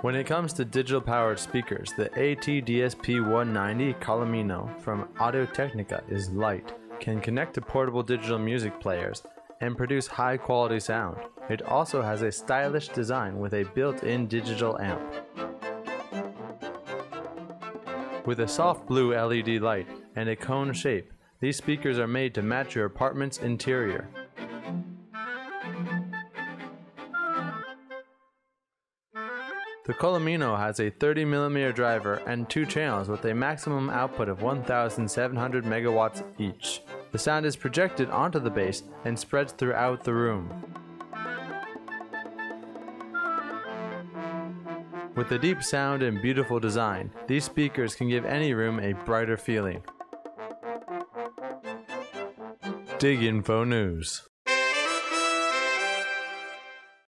When it comes to digital-powered speakers, the AT-DSP190 Columino from Audio-Technica is light, can connect to portable digital music players, and produce high-quality sound. It also has a stylish design with a built-in digital amp. With a soft blue LED light and a cone shape, these speakers are made to match your apartment's interior. The Columino has a 30mm driver and 2 channels with a maximum output of 1,700 megawatts each. The sound is projected onto the bass and spreads throughout the room. With a deep sound and beautiful design, these speakers can give any room a brighter feeling. DigInfo News.